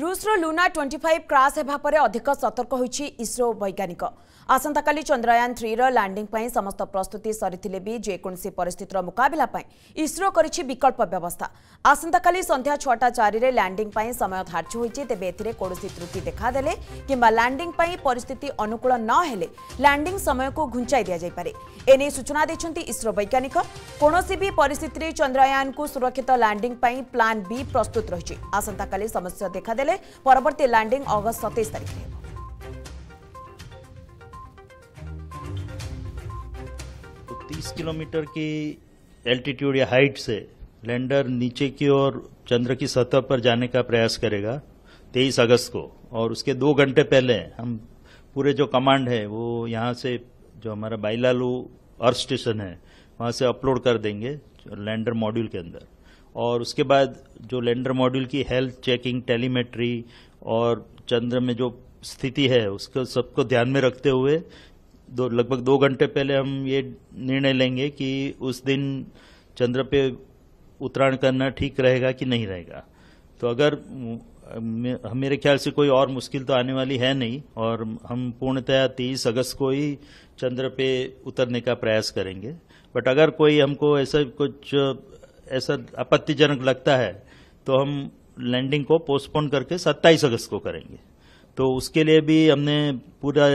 रूसर लुना 25 crash होगापर अधिक सतर्क होइछि इसरो वैज्ञानिक। आसंता काली चंद्रयान 3 रो लैंडिंग पई समस्त प्रस्तुति सरिथिले भी जेकोसी परिस्थितिर मुकाबला पई इसरो करिछि विकल्प व्यवस्था। आसंता काली संध्या 6:04 रे लैंडिंग पई समय धार्य होइछि, तेबे एथिरे कोनोसी त्रुटि देखादेले किंबा लैंडिंग पई परिस्थिति अनुकूल न हेले लैंडिंग समय को घुंचाई दिया जाय पारे, एने सूचना दैछन्ती इसरो वैज्ञानिक। कोनोसी भी परिस्थिति रे चंद्रयान को सुरक्षित लैंडिंग पई प्लान बी प्रस्तुत रहिछि। आसंता काली समस्या देखा परवर्ती लैंडिंग अगस्त 27 तारीख है। तो 30 किलोमीटर की एल्टीट्यूड या हाइट से लैंडर नीचे की ओर चंद्र की सतह पर जाने का प्रयास करेगा 23 अगस्त को, और उसके 2 घंटे पहले हम पूरे जो कमांड है वो यहाँ से जो हमारा बाईलालू अर्थ स्टेशन है वहाँ से अपलोड कर देंगे लैंडर मॉड्यूल के अंदर। और उसके बाद जो लैंडर मॉड्यूल की हेल्थ चेकिंग, टेलीमेट्री और चंद्र में जो स्थिति है उसको सबको ध्यान में रखते हुए लगभग 2 घंटे पहले हम ये निर्णय लेंगे कि उस दिन चंद्र पे उतराण करना ठीक रहेगा कि नहीं रहेगा। तो अगर मेरे ख्याल से कोई और मुश्किल तो आने वाली है नहीं, और हम पूर्णतया 30 अगस्त को ही चंद्र पे उतरने का प्रयास करेंगे। बट अगर कोई हमको ऐसा आपत्तिजनक लगता है तो हम लैंडिंग को पोस्टपोन करके 27 अगस्त को करेंगे। तो उसके लिए भी हमने पूरा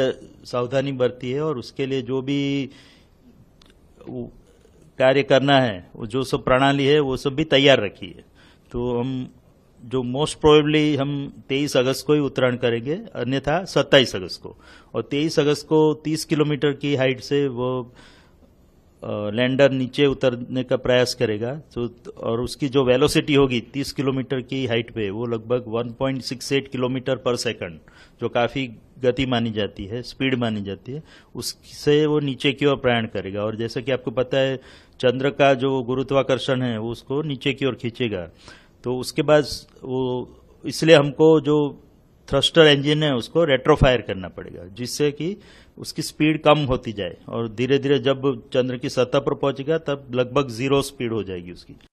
सावधानी बरती है, और उसके लिए जो भी कार्य करना है, जो सब प्रणाली है वो सब भी तैयार रखी है। तो हम जो मोस्ट प्रोबेबली हम 23 अगस्त को ही उतराण करेंगे, अन्यथा 27 अगस्त को। और 23 अगस्त को 30 किलोमीटर की हाइट से वो लैंडर नीचे उतरने का प्रयास करेगा। तो और उसकी जो वेलोसिटी होगी 30 किलोमीटर की हाइट पे वो लगभग 1.68 किलोमीटर पर सेकंड, जो काफ़ी गति मानी जाती है, स्पीड मानी जाती है, उससे वो नीचे की ओर प्रयाण करेगा। और जैसा कि आपको पता है चंद्र का जो गुरुत्वाकर्षण है वो उसको नीचे की ओर खींचेगा। तो उसके बाद वो इसलिए हमको जो थ्रस्टर इंजन है उसको रेट्रोफायर करना पड़ेगा, जिससे कि उसकी स्पीड कम होती जाए और धीरे धीरे जब चंद्र की सतह पर पहुंचेगा तब लगभग 0 स्पीड हो जाएगी उसकी।